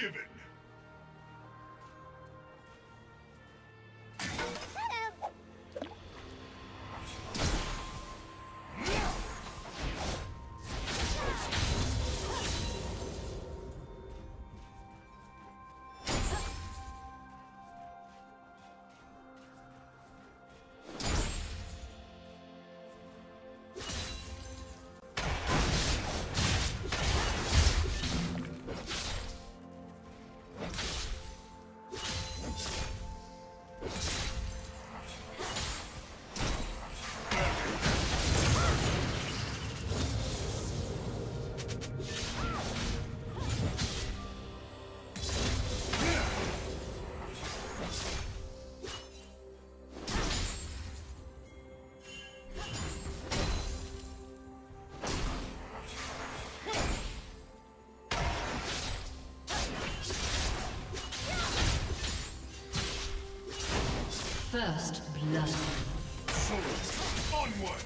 given. First blood. Swords, onward!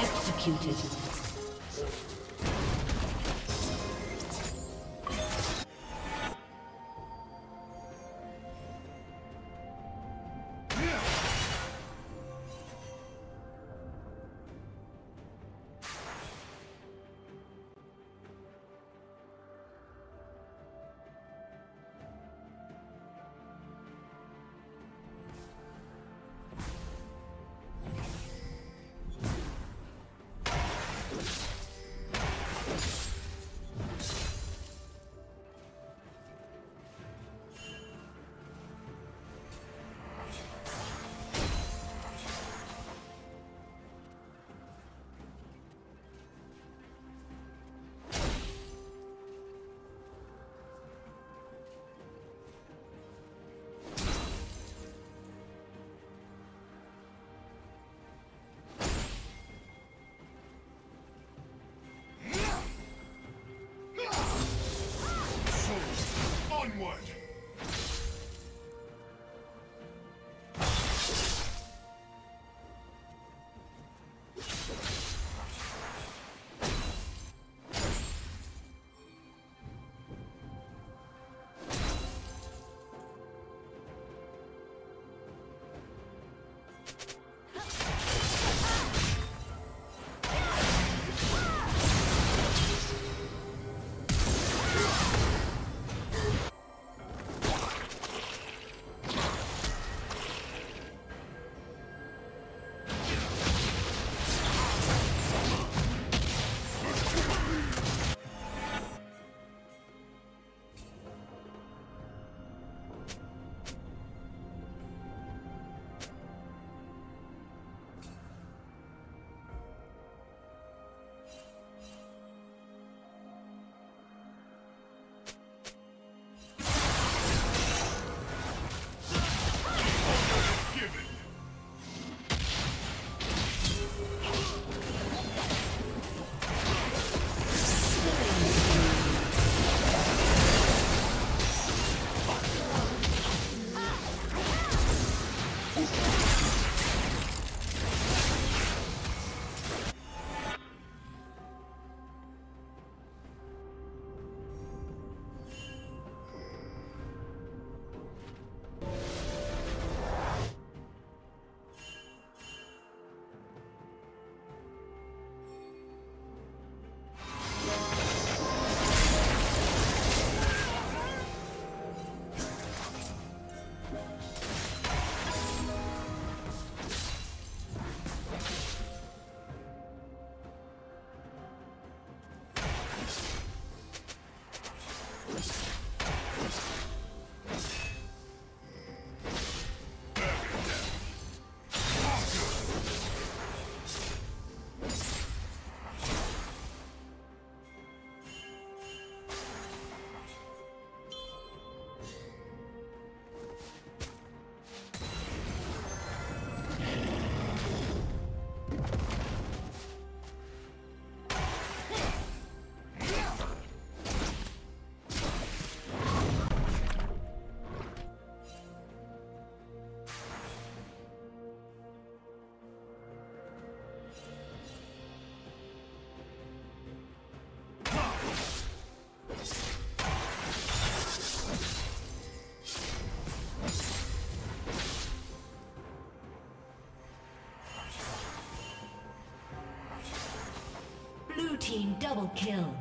Executed. team double kill.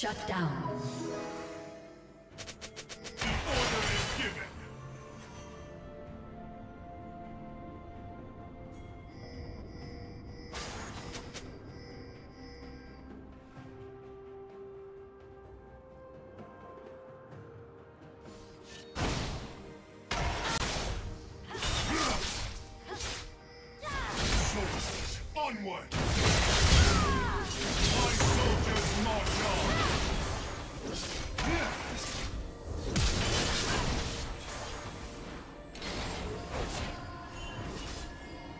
Shut down.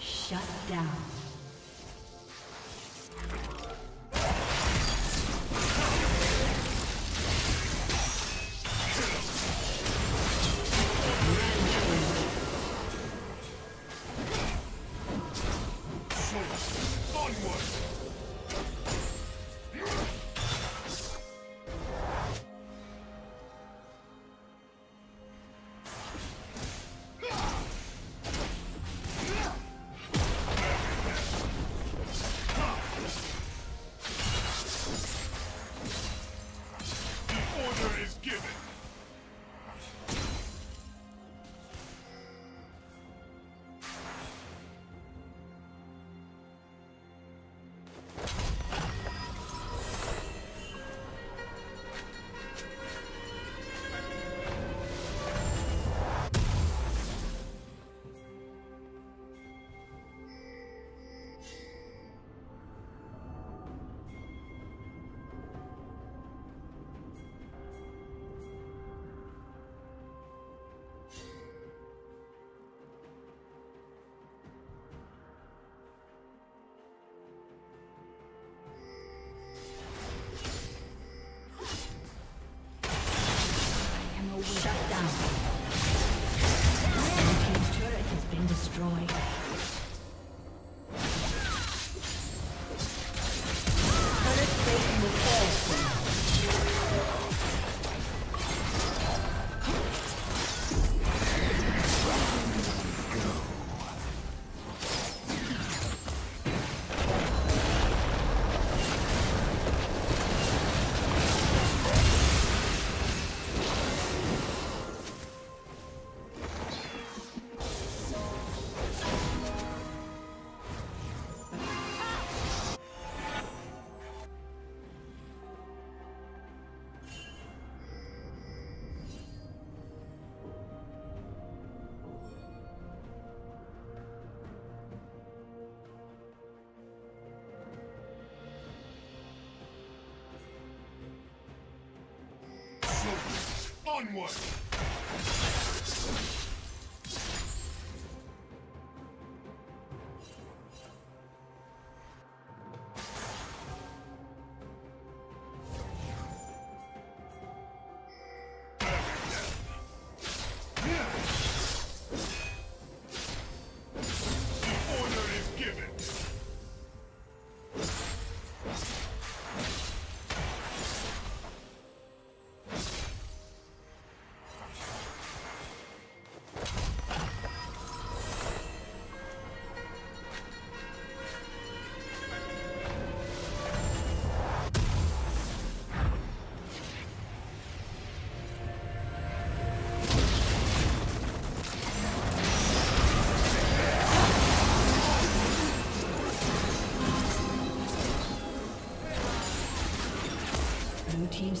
Shut down. Onward! team's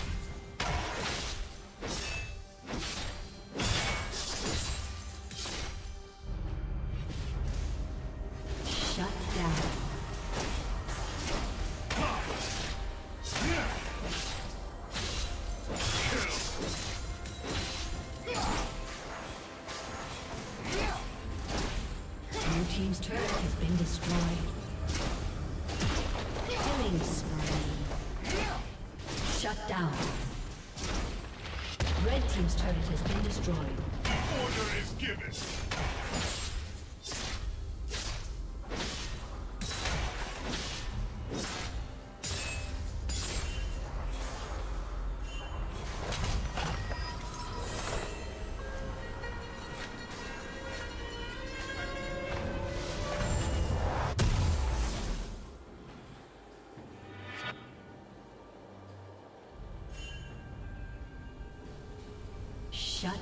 Shut down.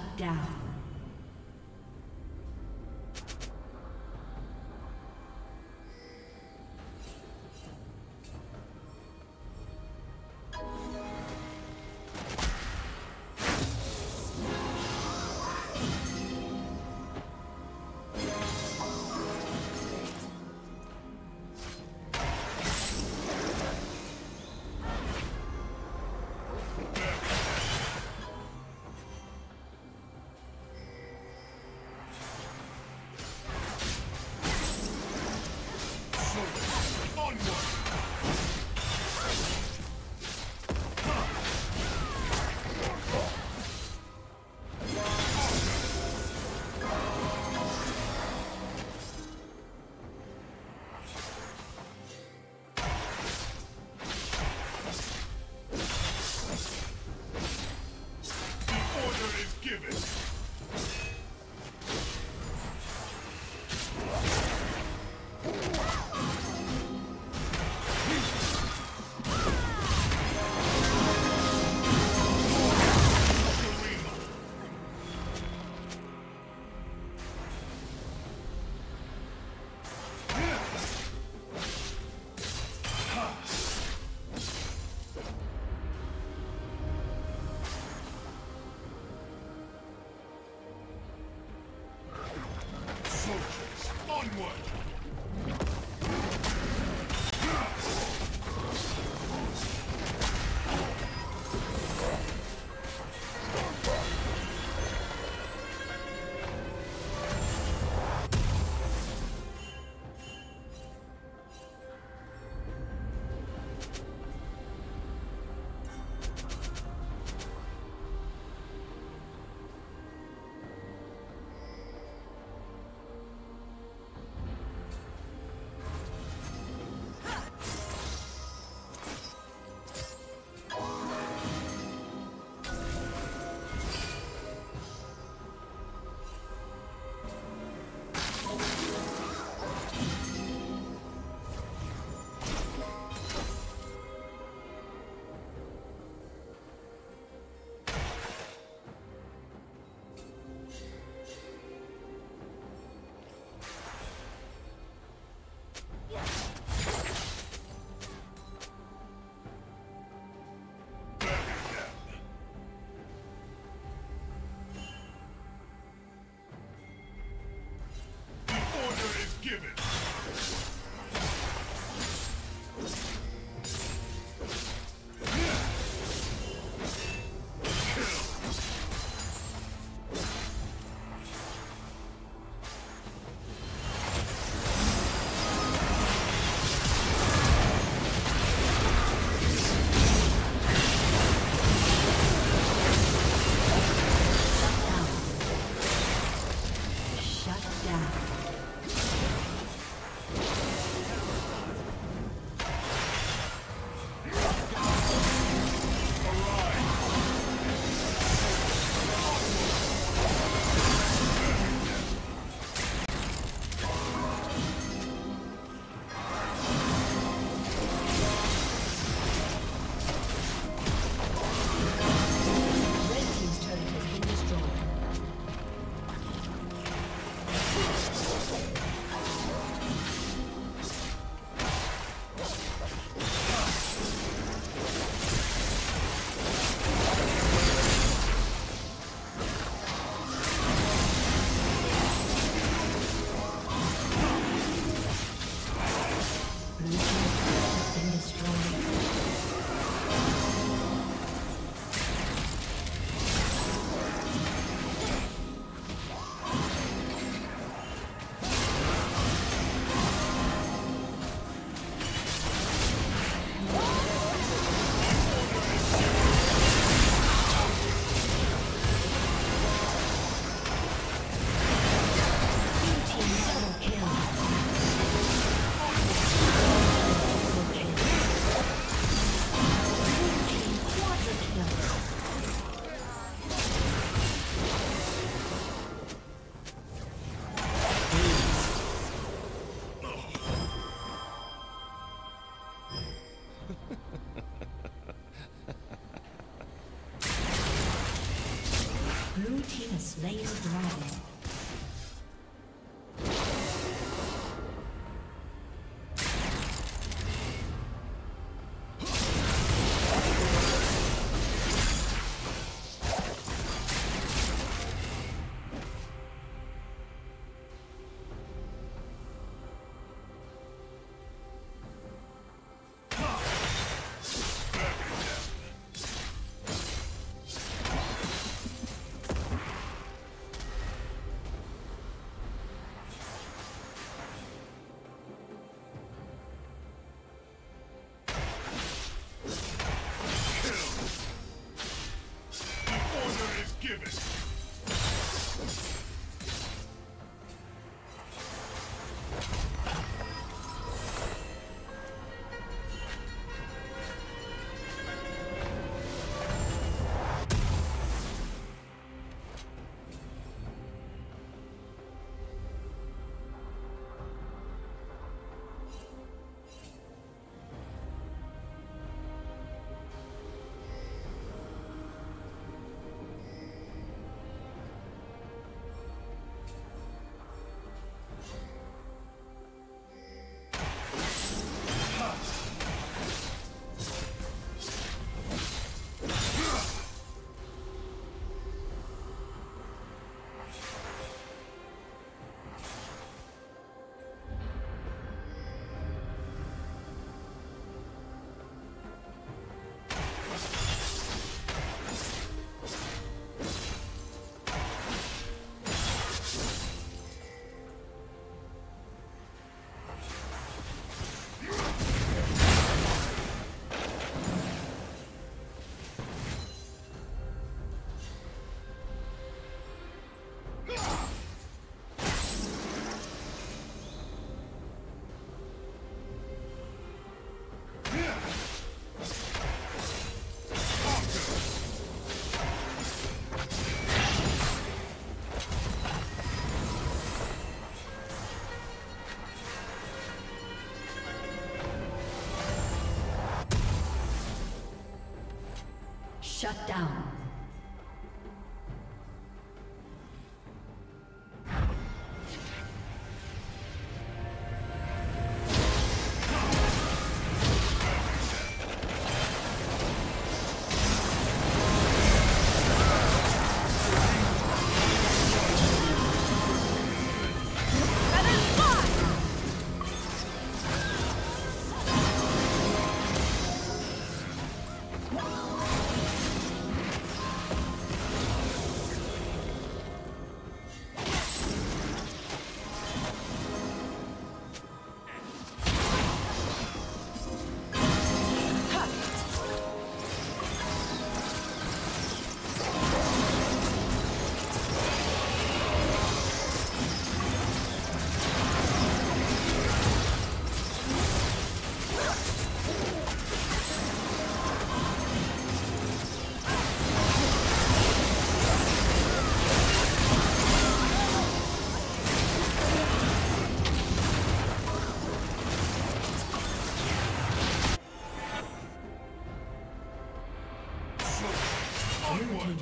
Shut down.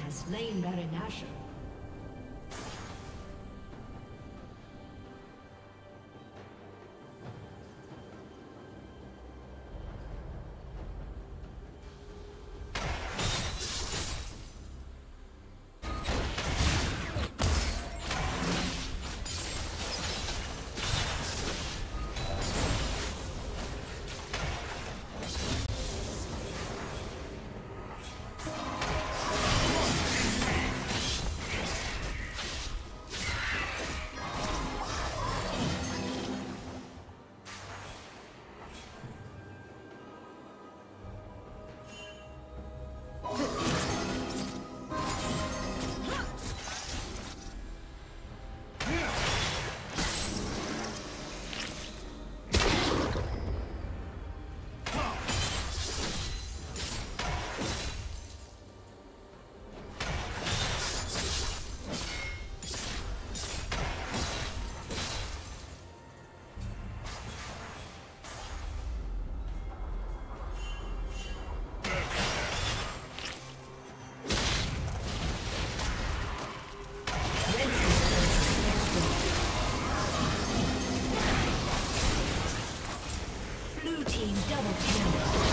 Slain Baron Asher. Double kill.